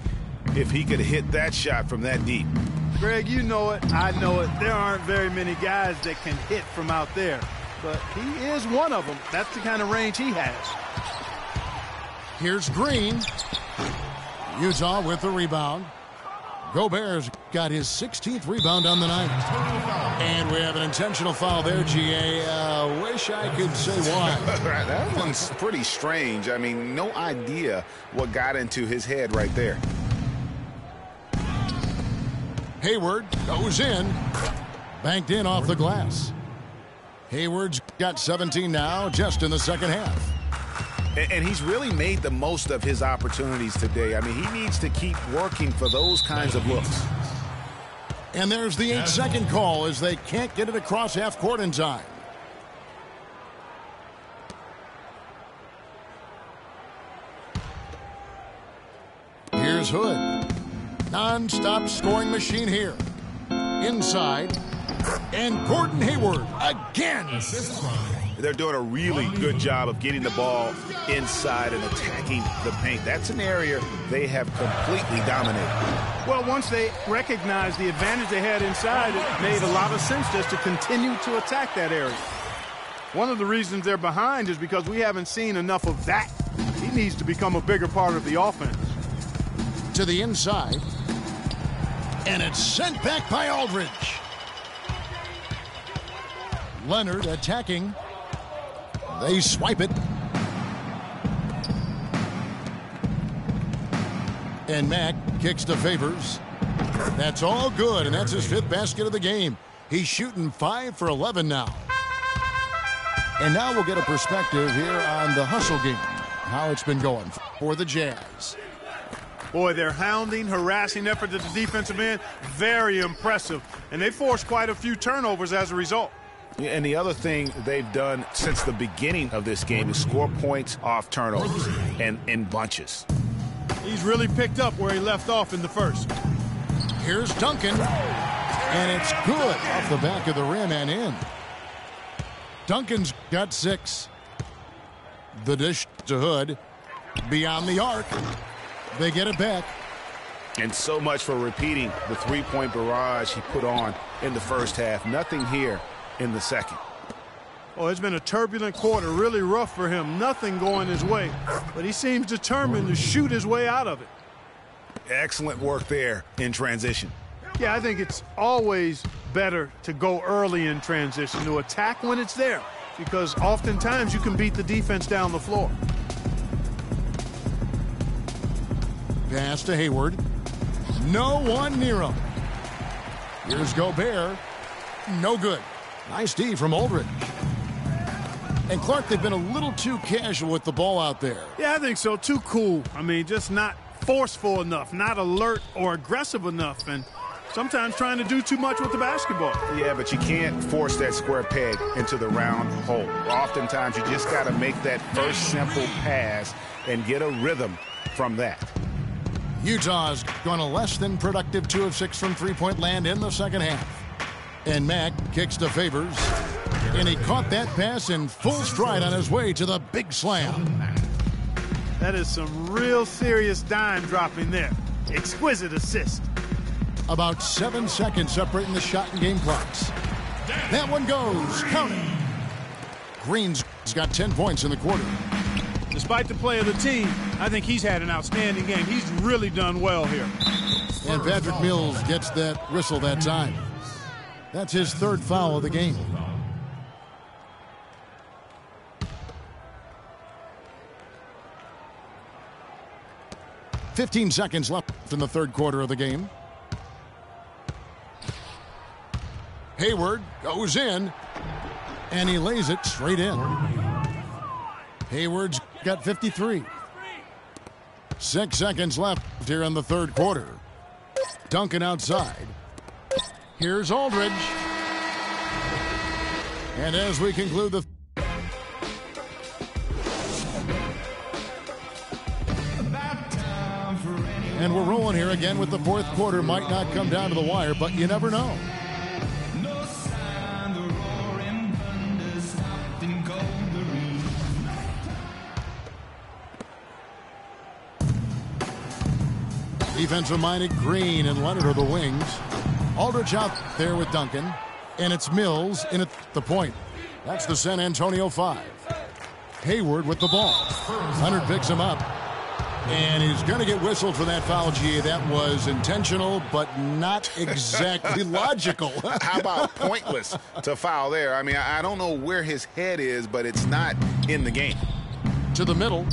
if he could hit that shot from that deep. Greg, you know it. I know it. There aren't very many guys that can hit from out there, but he is one of them. That's the kind of range he has. Here's Green. Utah with the rebound. Gobert's got his 16th rebound on the night. And we have an intentional foul there, GA. Wish I could say why. That one's pretty strange. I mean, no idea what got into his head right there. Hayward goes in. Banked in off the glass. Hayward's got 17 now, just in the second half. And he's really made the most of his opportunities today. I mean, he needs to keep working for those kinds of looks. And there's the 8-second call as they can't get it across half court in time. Here's Hood. Non-stop scoring machine here. Inside. And Gordon Hayward again. They're doing a really good job of getting the ball inside and attacking the paint. That's an area they have completely dominated. Well, once they recognized the advantage they had inside, it made a lot of sense just to continue to attack that area. One of the reasons they're behind is because we haven't seen enough of that. He needs to become a bigger part of the offense. To the inside. And it's sent back by Aldridge. Leonard attacking. They swipe it. And Mack kicks to Favors. That's all good, and that's his 5th basket of the game. He's shooting 5 for 11 now. And now we'll get a perspective here on the hustle game, how it's been going for the Jazz. Boy, their hounding, harassing effort at the defensive end, very impressive. And they forced quite a few turnovers as a result. And the other thing they've done since the beginning of this game is score points off turnovers and in bunches. He's really picked up where he left off in the first. Here's Duncan. And it's good off the back of the rim and in. Duncan's got six. The dish to Hood. Beyond the arc. They get it back. And so much for repeating the three-point barrage he put on in the first half. Nothing here in the second. Oh, it's been a turbulent quarter, really rough for him. Nothing going his way, but he seems determined to shoot his way out of it. Excellent work there in transition. Yeah, I think it's always better to go early in transition, to attack when it's there, because oftentimes you can beat the defense down the floor. Pass to Hayward. No one near him. Here's Gobert. No good. Nice D from Aldridge. And Clark, they've been a little too casual with the ball out there. Yeah, I think so. Too cool. I mean, just not forceful enough, not alert or aggressive enough, and sometimes trying to do too much with the basketball. Yeah, but you can't force that square peg into the round hole. Oftentimes, you just got to make that first simple pass and get a rhythm from that. Utah's gone a less than productive 2 of 6 from three-point land in the second half. And Mack kicks to Favors. And he caught that pass in full stride on his way to the big slam. That is some real serious dime dropping there. Exquisite assist. About 7 seconds separating the shot and game clocks. That one goes. Count it. Green's got 10 points in the quarter. Despite the play of the team, I think he's had an outstanding game. He's really done well here. And Patrick Mills gets that whistle that time. That's his third foul of the game. Fifteen seconds left in the third quarter of the game. Hayward goes in, and he lays it straight in. Hayward's got 53. 6 seconds left here in the third quarter. Duncan outside. Here's Aldridge. And as we conclude the and we're rolling here again with the fourth quarter. Might not come down to the wire, but you never know. Defensive-minded Green and Leonard are the wings. Aldridge out there with Duncan, and it's Mills in at the point. That's the San Antonio 5. Hayward with the ball. Leonard picks him up. And he's going to get whistled for that foul, G. That was intentional, but not exactly logical. How about pointless to foul there? I mean, I don't know where his head is, but it's not in the game. To the middle,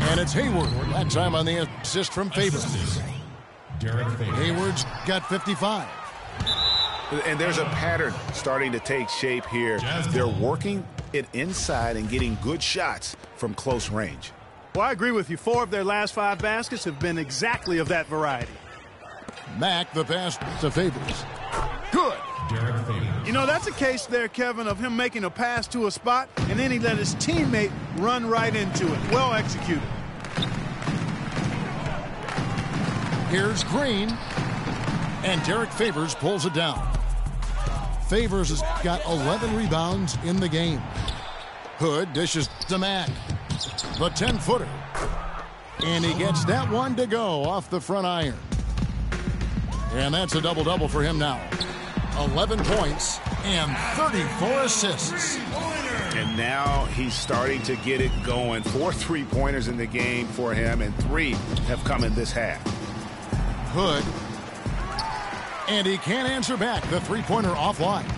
and it's Hayward. That time on the assist from Favors. Derek Favors. Hayward's got 55. And there's a pattern starting to take shape here. They're working it inside and getting good shots from close range. Well, I agree with you. 4 of their last 5 baskets have been exactly of that variety. Mack, the pass to Favors. Good. Derek Favors. You know, that's a case there, Kevin, of him making a pass to a spot, and then he let his teammate run right into it. Well executed. Here's Green, and Derek Favors pulls it down. Favors has got 11 rebounds in the game. Hood dishes to Mack. The 10-footer. And he gets that one to go off the front iron. And that's a double-double for him now. 11 points and 34 assists. And now he's starting to get it going. 4 3-pointers in the game for him, and 3 have come in this half. Hood. And he can't answer back. The three-pointer offline.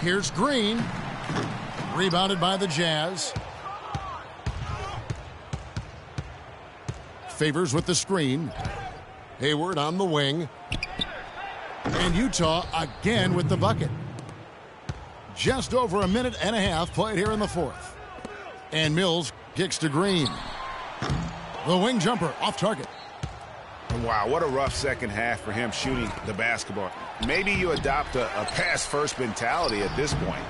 Here's Green. Rebounded by the Jazz. Favors with the screen. Hayward on the wing. And Utah again with the bucket. Just over a minute and a half played here in the fourth. And Mills kicks to Green. The wing jumper off target. Wow, what a rough second half for him shooting the basketball. Maybe you adopt a pass-first mentality at this point.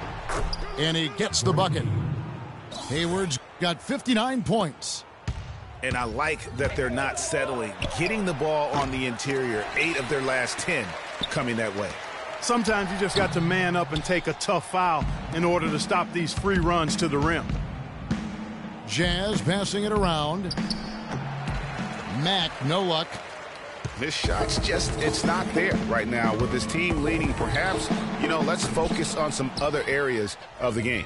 And he gets the bucket. Hayward's got 59 points. And I like that they're not settling. Getting the ball on the interior, 8 of their last 10 coming that way. Sometimes you just got to man up and take a tough foul in order to stop these free runs to the rim. Jazz passing it around. Mack, no luck. This shot's just, it's not there right now. With this team leading, perhaps, you know, let's focus on some other areas of the game.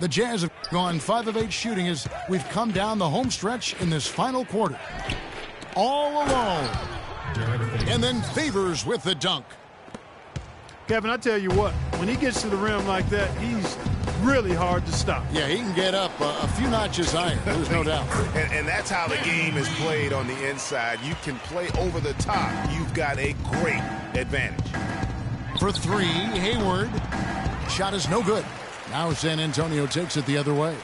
The Jazz have gone 5 of 8 shooting as we've come down the home stretch in this final quarter. All alone. And then Favors with the dunk. Kevin, I tell you what, when he gets to the rim like that, he's really hard to stop. Yeah, he can get up a few notches higher. There's no doubt. And that's how the game is played on the inside. You can play over the top. You've got a great advantage. For 3, Hayward. Shot is no good. Now San Antonio takes it the other way.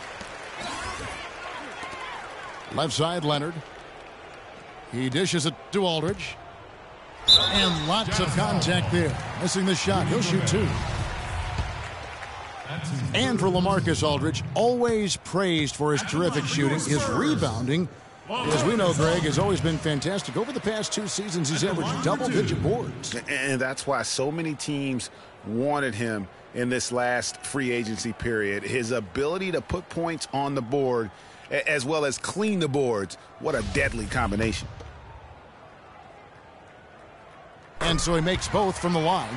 Left side, Leonard. He dishes it to Aldridge. And lots of contact there. Missing the shot. He'll shoot 2. And for LaMarcus Aldridge, always praised for his terrific shooting, his rebounding. As we know, Greg has always been fantastic. Over the past 2 seasons, he's averaged double-digit boards. And that's why so many teams wanted him in this last free agency period. His ability to put points on the board as well as clean the boards. What a deadly combination. And so he makes both from the line.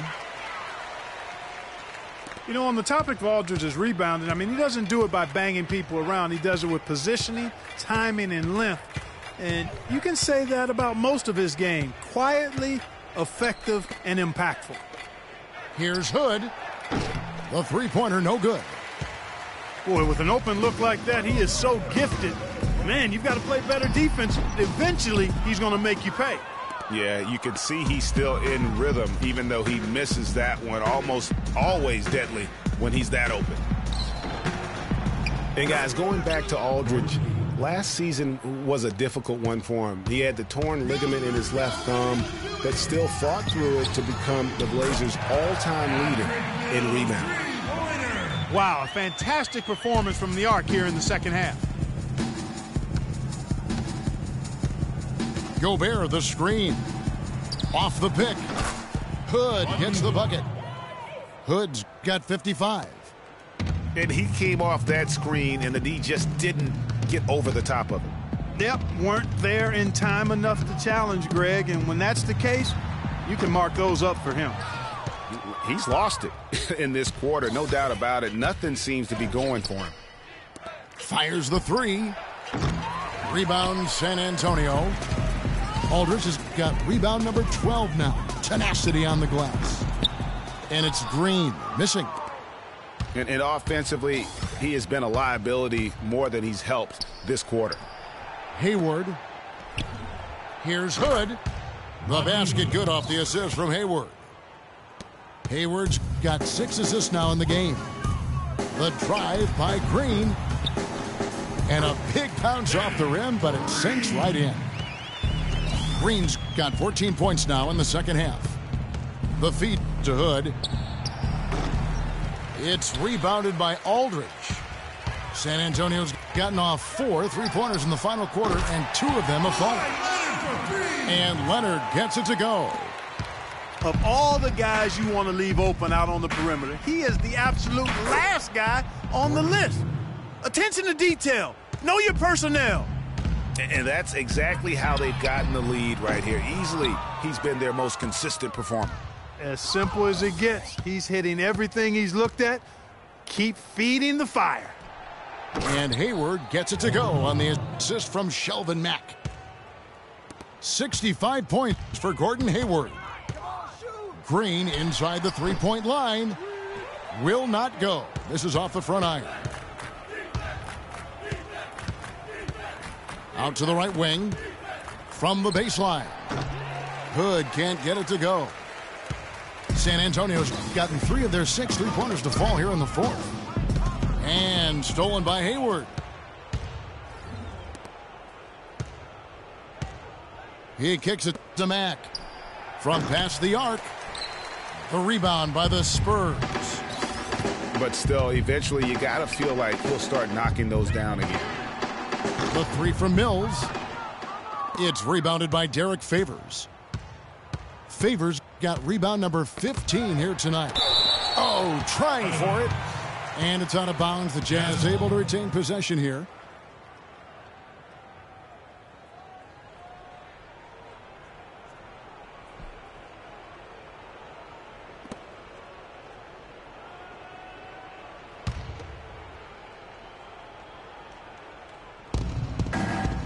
You know, on the topic of Aldridge's rebounding, I mean, he doesn't do it by banging people around. He does it with positioning, timing, and length. And you can say that about most of his game. Quietly, effective, and impactful. Here's Hood. The three-pointer, no good. Boy, with an open look like that, he is so gifted. Man, you've got to play better defense. Eventually, he's going to make you pay. Yeah, you can see he's still in rhythm, even though he misses that one. Almost always deadly when he's that open. And guys, going back to Aldridge, last season was a difficult one for him. He had the torn ligament in his left thumb, but still fought through it to become the Blazers' all-time leader in rebound. Wow, a fantastic performance from the arc here in the second half. Gobert, the screen. Off the pick. Hood hits the bucket. Hood's got 55. And he came off that screen, and the D just didn't get over the top of it. Yep, weren't there in time enough to challenge, Greg. And when that's the case, you can mark those up for him. He's lost it in this quarter, no doubt about it. Nothing seems to be going for him. Fires the 3. Rebound, San Antonio. Aldridge has got rebound number 12 now. Tenacity on the glass. And it's Green, missing. And offensively, he has been a liability more than he's helped this quarter. Hayward. Here's Hood. The basket good off the assist from Hayward. Hayward's got 6 assists now in the game. The drive by Green. And a big bounce off the rim, but it sinks right in. Green's got 14 points now in the second half. The feed to Hood. It's rebounded by Aldridge. San Antonio's gotten off 4 three-pointers in the final quarter, and 2 of them have fallen. And Leonard gets it to go. Of all the guys you want to leave open out on the perimeter, he is the absolute last guy on the list. Attention to detail. Know your personnel. And that's exactly how they've gotten the lead right here. Easily, he's been their most consistent performer. As simple as it gets, he's hitting everything he's looked at. Keep feeding the fire. And Hayward gets it to go on the assist from Shelvin Mack. 65 points for Gordon Hayward. Green inside the three-point line. Will not go. This is off the front iron. Out to the right wing from the baseline. Hood can't get it to go. San Antonio's gotten 3 of their 6 three-pointers to fall here in the fourth. And stolen by Hayward. He kicks it to Mack. From past the arc, the rebound by the Spurs. But still, eventually you got to feel like he'll start knocking those down again. The three from Mills. It's rebounded by Derek Favors. Favors got rebound number 15 here tonight. Oh, trying for it. And it's out of bounds. The Jazz able to retain possession here.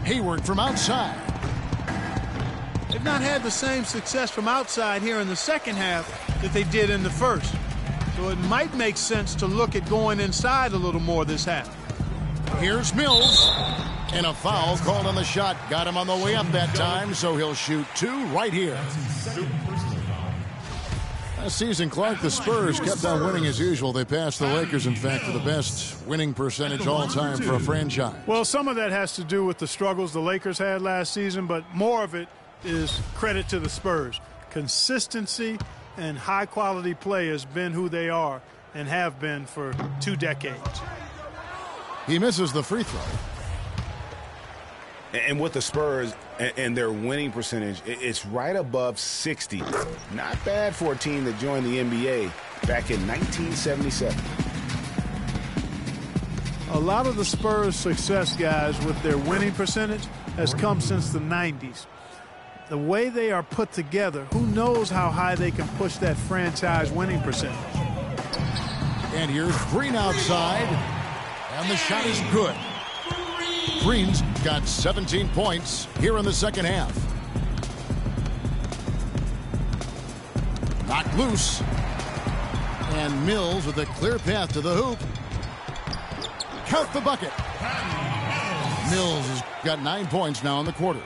Hayward from outside. They've not had the same success from outside here in the second half that they did in the first. So it might make sense to look at going inside a little more this half. Here's Mills. And a foul called on the shot. Got him on the way up that time, so he'll shoot two right here. Last season, Clark, the Spurs kept on winning as usual. They passed the Lakers, in fact, for the best winning percentage all time for a franchise. Well, some of that has to do with the struggles the Lakers had last season, but more of it is credit to the Spurs. Consistency and high-quality play has been who they are and have been for 2 decades. He misses the free throw. And with the Spurs and their winning percentage, it's right above 60. Not bad for a team that joined the NBA back in 1977. A lot of the Spurs' success, guys, with their winning percentage has come since the 90s. The way they are put together, who knows how high they can push that franchise winning percentage. And here's Green outside, and the shot is good. Green's got 17 points here in the second half. Knocked loose. And Mills with a clear path to the hoop. Count the bucket. Mills has got 9 points now in the quarter.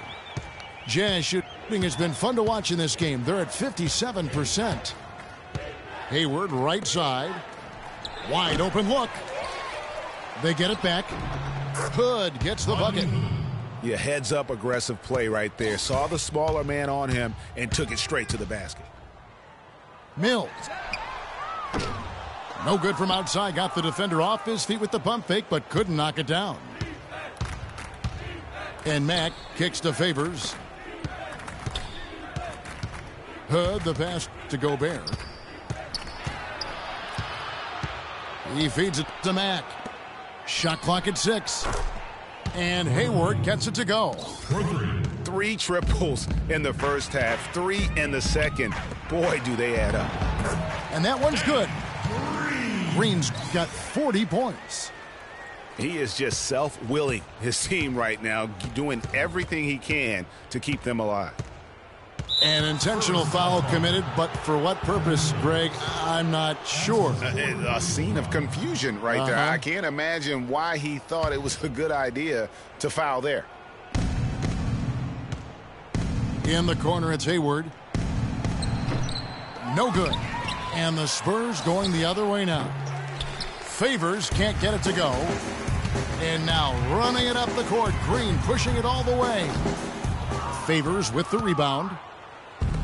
Jazz shooting has been fun to watch in this game. They're at 57%. Hayward right side. Wide open look. They get it back. Hood gets the bucket. Yeah, heads up aggressive play right there. Saw the smaller man on him and took it straight to the basket. Mills. No good from outside. Got the defender off his feet with the pump fake, but couldn't knock it down. And Mack kicks to Favors. Hood, the pass to Gobert. He feeds it to Mack. Shot clock at 6. And Hayward gets it to go. Three triples in the first half, 3 in the second. Boy, do they add up. And that one's good. Green's got 40 points. He is just self-willing his team right now, doing everything he can to keep them alive. An intentional foul committed, but for what purpose, Greg, I'm not sure. A scene of confusion right there. I can't imagine why he thought it was a good idea to foul there. In the corner, it's Hayward. No good. And the Spurs going the other way now. Favors can't get it to go. And now running it up the court. Green pushing it all the way. Favors with the rebound.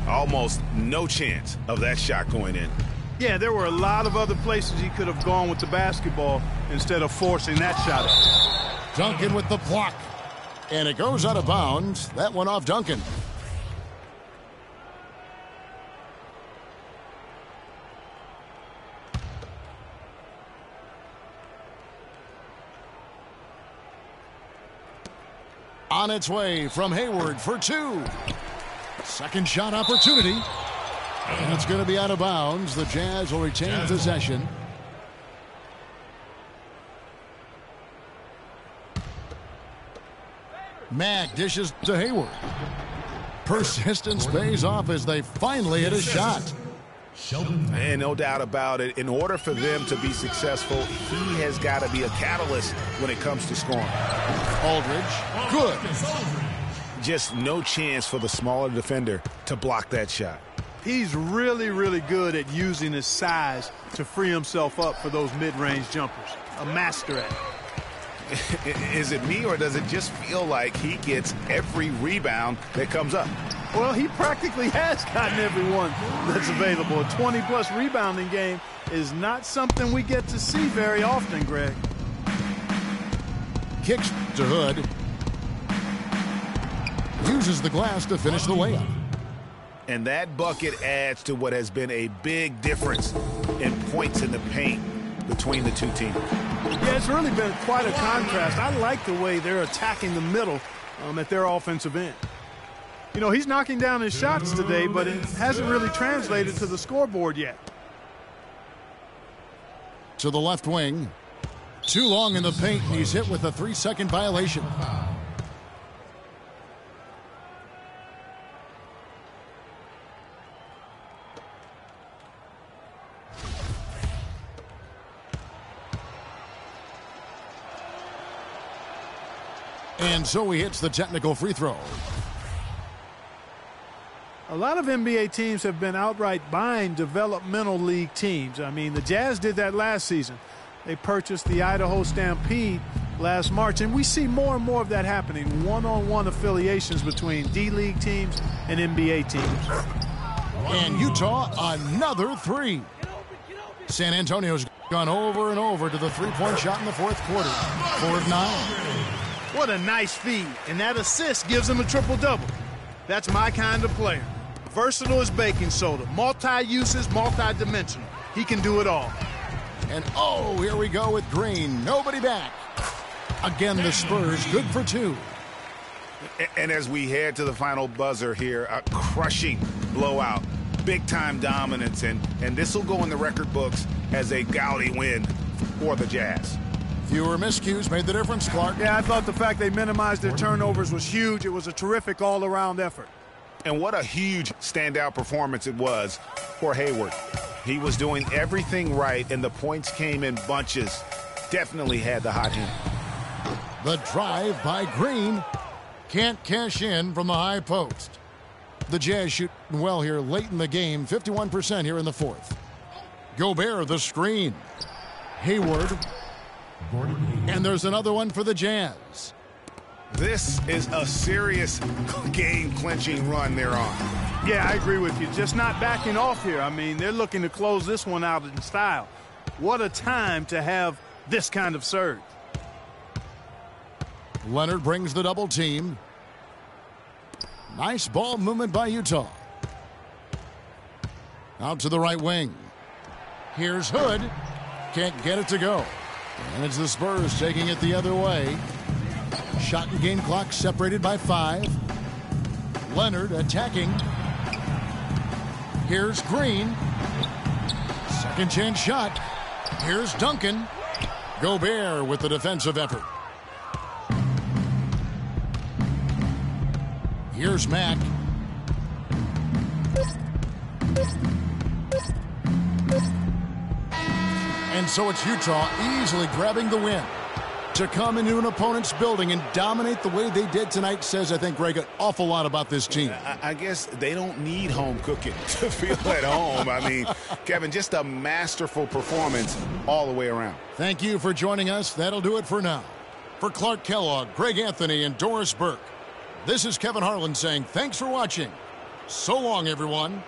Almost no chance of that shot going in. Yeah, there were a lot of other places he could have gone with the basketball instead of forcing that shot up. Duncan with the block. And it goes out of bounds. That one off Duncan. On its way from Hayward for 2. Second shot opportunity. And it's going to be out of bounds. The Jazz will retain possession. Mack dishes to Hayward. Persistence pays off as they finally hit a shot. And no doubt about it, in order for them to be successful, he has got to be a catalyst when it comes to scoring. Aldridge, good. Just no chance for the smaller defender to block that shot. He's really, really good at using his size to free himself up for those mid-range jumpers. A master at it. Is it me, or does it just feel like he gets every rebound that comes up? Well, he practically has gotten everyone that's available. A 20-plus rebounding game is not something we get to see very often, Greg. Kicks to Hood. uses the glass to finish the layup. And that bucket adds to what has been a big difference in points in the paint between the two teams. Yeah, it's really been quite a contrast. I like the way they're attacking the middle at their offensive end. You know, he's knocking down his shots today, but it hasn't really translated to the scoreboard yet. To the left wing. Too long in the paint, and he's hit with a 3-second violation. And so he hits the technical free throw. A lot of NBA teams have been outright buying developmental league teams. I mean, the Jazz did that last season. They purchased the Idaho Stampede last March, and we see more and more of that happening, one-on-one affiliations between D-League teams and NBA teams. And Utah, another three. San Antonio's gone over and over to the three-point shot in the fourth quarter. 4 of 9. What a nice feed, and that assist gives him a triple-double. That's my kind of player. Versatile as baking soda, multi-uses, multi-dimensional. He can do it all. And, oh, here we go with Green. Nobody back. Again, the Spurs good for 2. And as we head to the final buzzer here, a crushing blowout, big-time dominance, and this will go in the record books as a gaudy win for the Jazz. Fewer miscues made the difference, Clark. Yeah, I thought the fact they minimized their turnovers was huge. It was a terrific all-around effort. And what a huge standout performance it was for Hayward. He was doing everything right, and the points came in bunches. Definitely had the hot hand. The drive by Green. Can't cash in from the high post. The Jazz shooting well here late in the game, 51% here in the fourth. Gobert, the screen. Hayward. And there's another one for the Jazz. This is a serious game-clinching run they're on. Yeah, I agree with you. Just not backing off here. I mean, they're looking to close this one out in style. What a time to have this kind of surge. Leonard brings the double team. Nice ball movement by Utah. Out to the right wing. Here's Hood. Can't get it to go. And it's the Spurs taking it the other way. Shot and game clock separated by 5. Leonard attacking. Here's Green. Second chance shot. Here's Duncan. Gobert with the defensive effort. Here's Mack. And so it's Utah easily grabbing the win. To come into an opponent's building and dominate the way they did tonight says, I think, Greg, an awful lot about this team. I guess they don't need home cooking to feel at home. I mean, Kevin, just a masterful performance all the way around. Thank you for joining us. That'll do it for now. For Clark Kellogg, Greg Anthony, and Doris Burke, this is Kevin Harlan saying thanks for watching. So long, everyone.